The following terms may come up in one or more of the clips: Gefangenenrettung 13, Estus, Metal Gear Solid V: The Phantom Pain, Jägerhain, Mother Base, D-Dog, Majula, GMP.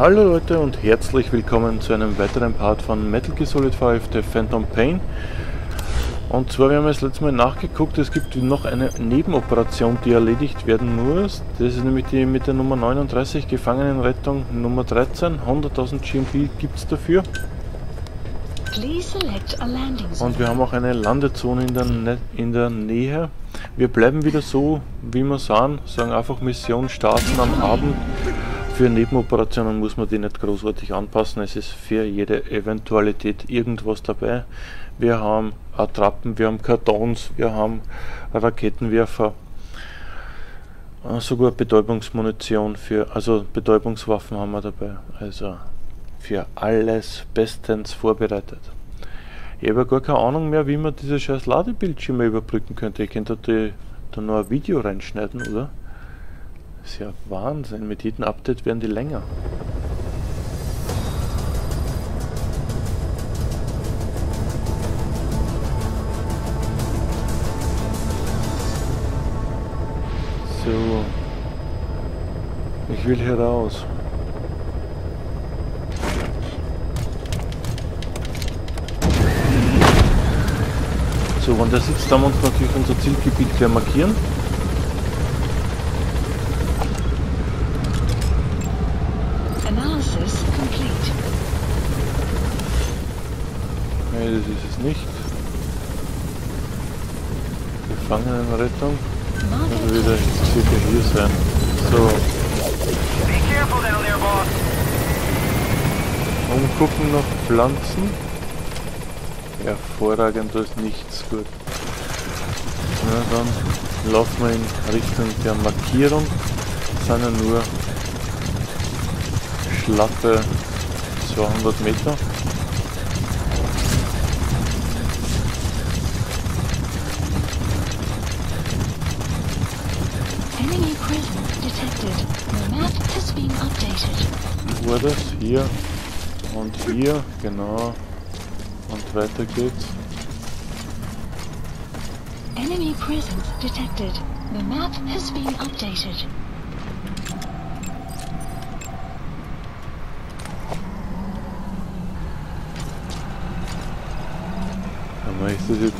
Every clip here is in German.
Hallo Leute und herzlich willkommen zu einem weiteren Part von Metal Gear Solid V: The Phantom Pain. Und zwar, wir haben das letzte Mal nachgeguckt, es gibt noch eine Nebenoperation, die erledigt werden muss. Das ist nämlich die mit der Nummer 39, Gefangenenrettung Nummer 13, 100.000 GMP gibt es dafür. Und wir haben auch eine Landezone in der Nähe. Wir bleiben wieder so, wie wir sagen einfach Mission starten am Abend. Für Nebenoperationen muss man die nicht großartig anpassen, es ist für jede Eventualität irgendwas dabei. Wir haben Attrappen, wir haben Kartons, wir haben Raketenwerfer, sogar Betäubungsmunition, also Betäubungswaffen haben wir dabei. Also für alles bestens vorbereitet. Ich habe ja gar keine Ahnung mehr, wie man diese scheiß Ladebildschirme überbrücken könnte. Ich könnte da noch ein Video reinschneiden, oder? Das ist ja Wahnsinn, mit jedem Update werden die länger. So. Ich will hier raus. So, wenn der sitzt, haben wir uns natürlich unser Zielgebiet gleich markieren. Nee, das ist es nicht. Gefangenenrettung. Also wieder circa hier sein. So. Umgucken nach Pflanzen. Hervorragend, da ist nichts gut. Na, dann laufen wir in Richtung der Markierung. Das sind ja nur schlappe 200 Meter. Wo war das? Hier und hier, genau. Und weiter geht's. Enemy presence detected. The map has been updated. Aber ist das jetzt?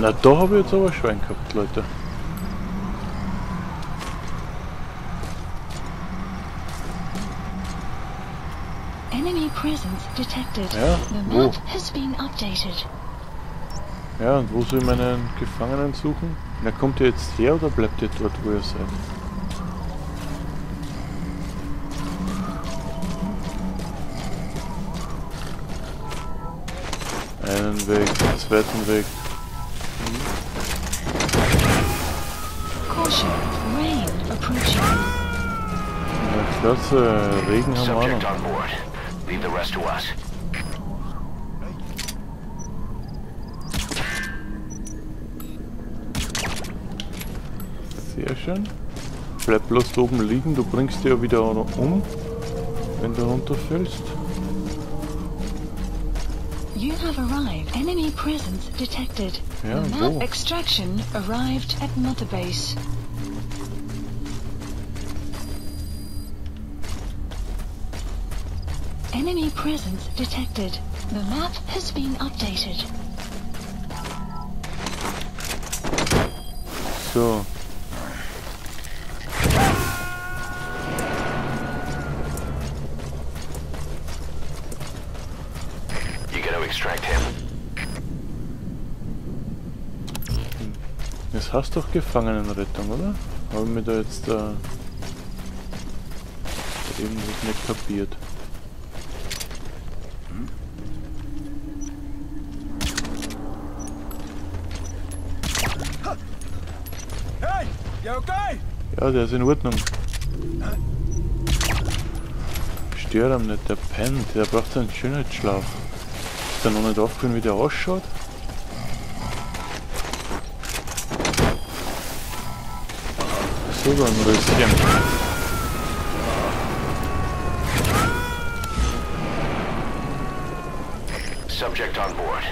Na, da habe ich jetzt aber Schwein gehabt, Leute. Enemy presence detected. Ja, wo? Ja, und wo soll ich meinen Gefangenen suchen? Na, kommt ihr jetzt her oder bleibt ihr dort, wo ihr seid? Einen Weg, einen zweiten Weg. Klasse, Regen haben wir noch. Sehr schön. Bleib bloß oben liegen, du bringst dir ja wieder um, wenn du runterfällst. You have arrived. Enemy presence detected. Ja, wo? Extraction arrived at Mother Base. Enemy presence detected. The map has been updated. So. You gotta extract him. Das heißt doch Gefangenenrettung, oder? Haben wir da jetzt eben nicht kapiert. Ja, der ist in Ordnung. Stört ihn nicht, der pennt, der braucht seinen Schönheitsschlaf. Ist er noch nicht aufgefallen, wie der ausschaut? Sogar ein Röschen. Subject on board.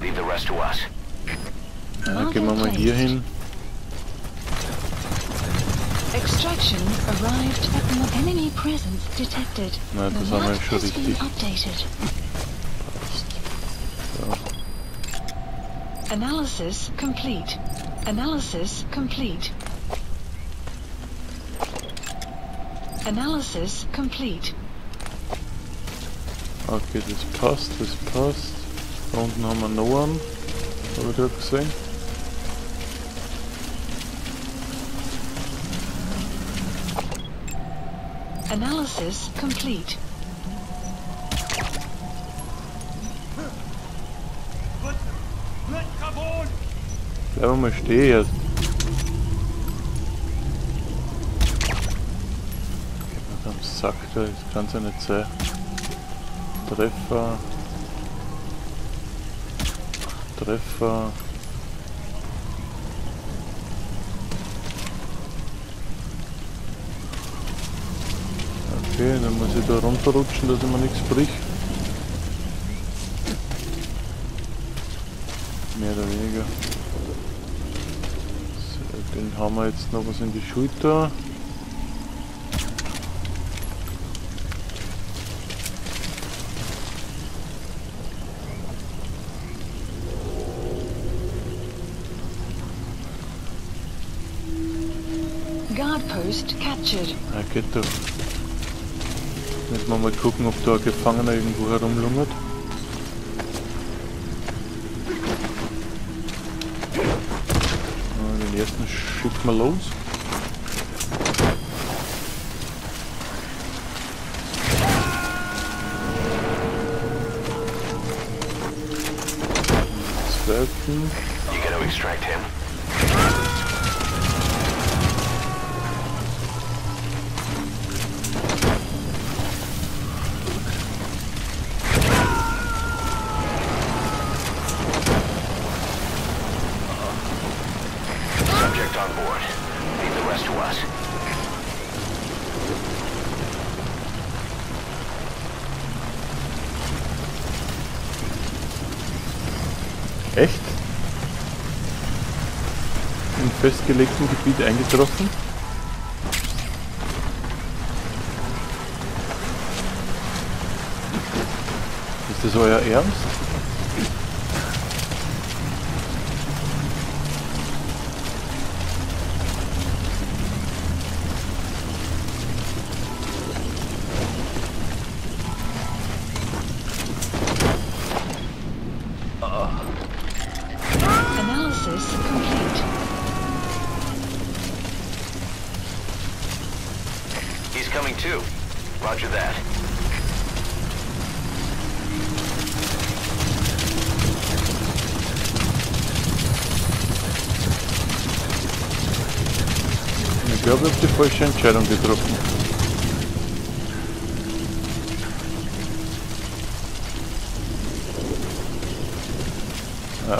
Leave the rest. Ja, gehen wir mal hier hin. Na, das haben wir schon richtig. So. Analysis complete. Analysis complete. Analysis complete. Okay, das passt, das passt. Da unten haben wir noch einen. Habe ich gerade gesehen. Analysis complete. Bleib mal stehen jetzt. Geht mir am Sack da, das kann es ja nicht sein. Treffer. Treffer. Okay, dann muss ich da runterrutschen, dass ich mir nichts bricht. Mehr oder weniger. So, den haben wir jetzt noch was in die Schulter. Guard post captured. Ah, geht doch. Müssen wir mal gucken, ob da ein Gefangener irgendwo herumlungert. Den ersten schicken wir los. Den zweiten. Echt? Im festgelegten Gebiet eingetroffen? Ist das euer Ernst? Roger that. Ich glaube, ich habe die falsche Entscheidung getroffen. Ja.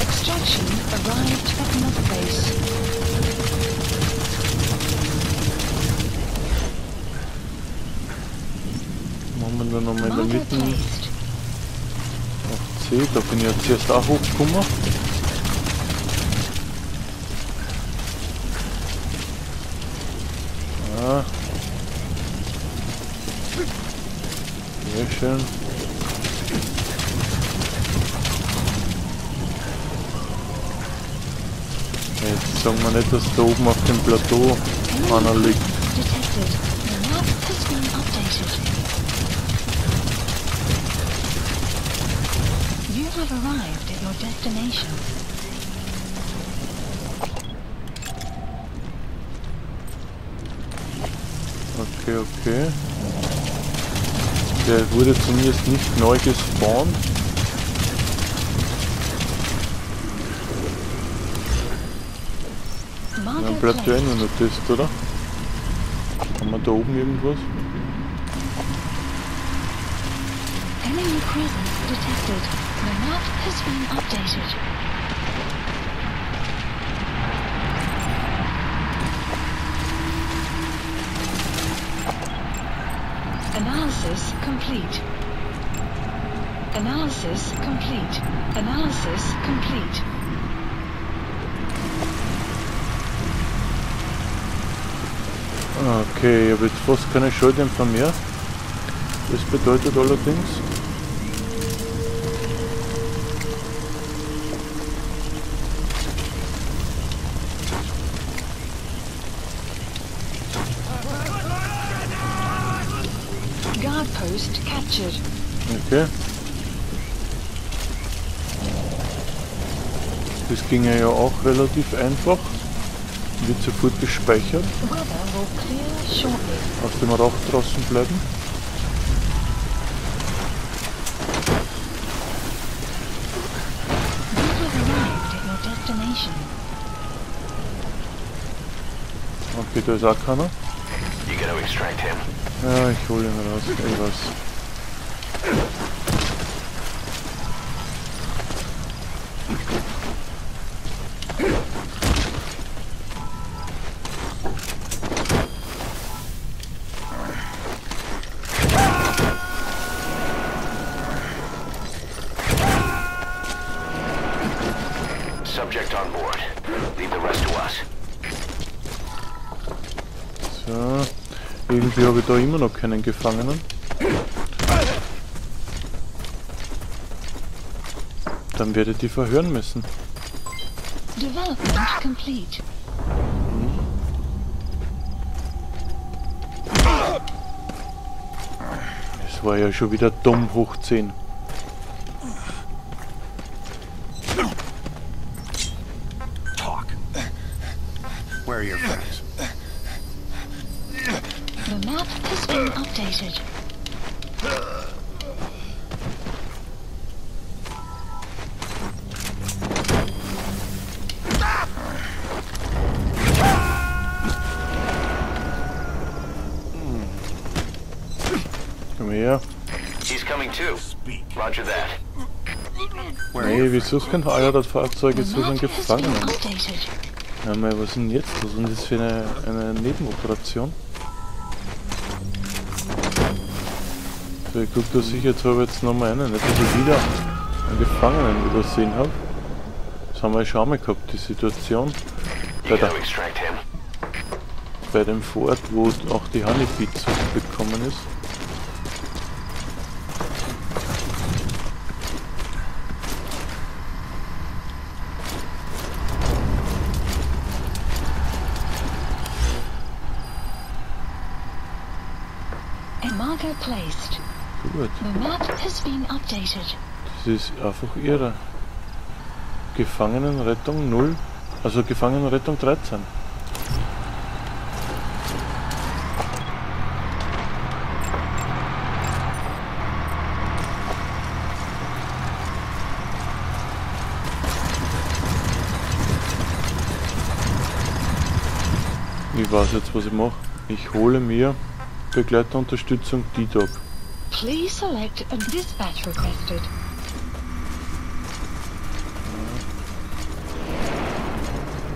Extraction arrived at Mother Base. Dann nochmal in der Mitte auf C, da bin ich jetzt erst auch hochgekommen. Ja. Sehr schön. Jetzt sagen wir nicht, dass da oben auf dem Plateau einer liegt. Have arrived at your destination. Okay, okay. Der wurde zumindest nicht neu gespawnt. Dann bleibt ja nur noch das, oder? Haben wir da oben irgendwas? Enemy presence detected. The map has been updated. Analysis complete. Analysis complete. Analysis complete. Okay, ich habe jetzt fast keine Schulden von mir. Das bedeutet allerdings... Guard post captured. Okay. Das ging ja auch relativ einfach. Wird sofort gespeichert. Aus dem Rauch draußen bleiben. Okay, da ist auch keiner. Ja, ich hole ihn raus. Ich weiß. Irgendwie habe ich da immer noch keinen Gefangenen. Dann werde ich die verhören müssen. Development complete. Das war ja schon wieder dumm hoch 10. Talk. Where are your friends? The map has been updated. Komm her. He's coming too. Roger that. Nee, wieso ist kein Fahrzeug, ist so ein Gefangener. Ja, mal, was ist denn jetzt? Was ist denn das für eine Nebenoperation? Ich guck, dass ich jetzt nochmal einen, nicht dass ich wieder einen Gefangenen übersehen habe. Das haben wir schon mal gehabt, die Situation. Bei dem Vorort, wo auch die Honeybee zurückgekommen ist. Marker placed. Gut. The map has been updated. Das ist einfach irre. Gefangenenrettung 0, also Gefangenenrettung 13. Ich weiß jetzt, was ich mache. Ich hole mir Begleiterunterstützung D-Dog. Please select a dispatch requested.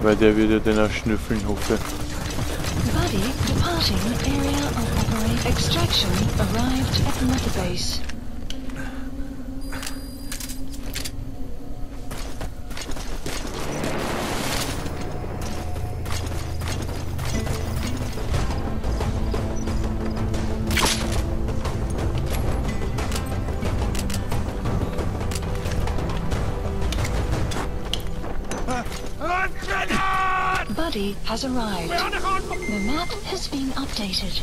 Weil der wird ja den erschnüffeln, hoffe ich. Buddy departing area of operation. Extraction arrived at Mother Base. Buddy has arrived. The map has been updated.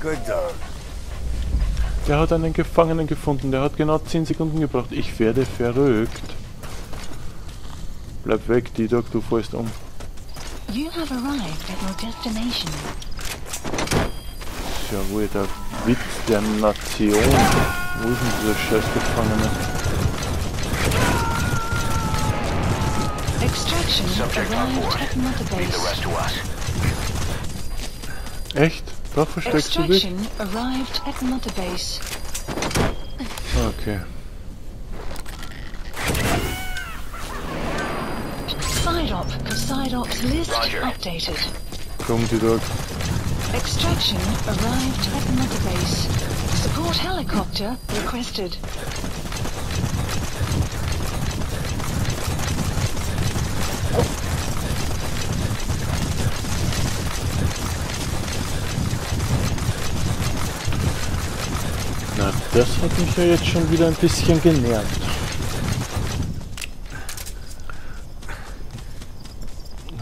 Good dog. Der hat einen Gefangenen gefunden. Der hat genau 10 Sekunden gebraucht. Ich werde verrückt. Bleib weg, D-Dog, du fällst um. You have arrived at your destination. Ja, wo ist der Witz der Nation? Wo ist denn dieser scheiß Gefangene? Subject on board. Leave the rest to us. Echt? Da versteckst du dich? Okay. Komm, die Dog. Extraction arrived at Mother Base. Support helicopter requested. Na, das hat mich ja jetzt schon wieder ein bisschen genervt.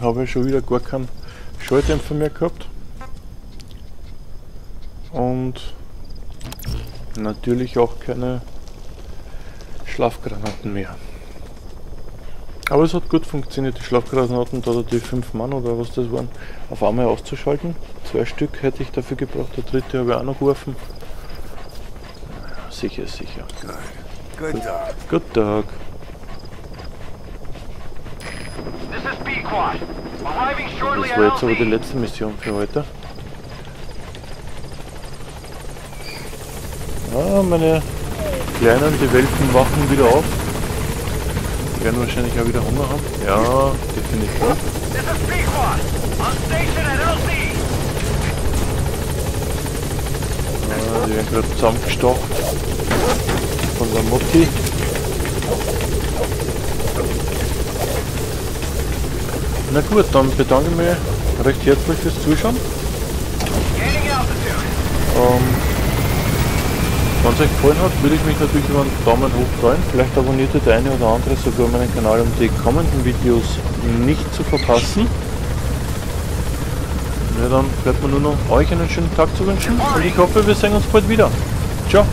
Habe ich schon wieder gar keinen Schalldämpfer mehr gehabt. Und natürlich auch keine Schlafgranaten mehr. Aber es hat gut funktioniert, die Schlafgranaten, da die 5 Mann oder was das waren, auf einmal auszuschalten. 2 Stück hätte ich dafür gebraucht, der dritte habe ich auch noch geworfen. Sicher, sicher. Good dog. Das war jetzt aber die letzte Mission für heute. Ah, meine Kleinen, die Welpen wachen wieder auf. Die werden wahrscheinlich auch wieder Hunger haben. Ja, definitiv. Ah, die werden gerade zusammengestochen von der Mutti. Na gut, dann bedanke ich mich recht herzlich fürs Zuschauen. Wenn es euch gefallen hat, würde ich mich natürlich über einen Daumen hoch freuen. Vielleicht abonniert ihr der eine oder andere sogar meinen Kanal, um die kommenden Videos nicht zu verpassen. Na dann bleibt mir nur noch euch einen schönen Tag zu wünschen und ich hoffe, wir sehen uns bald wieder. Ciao!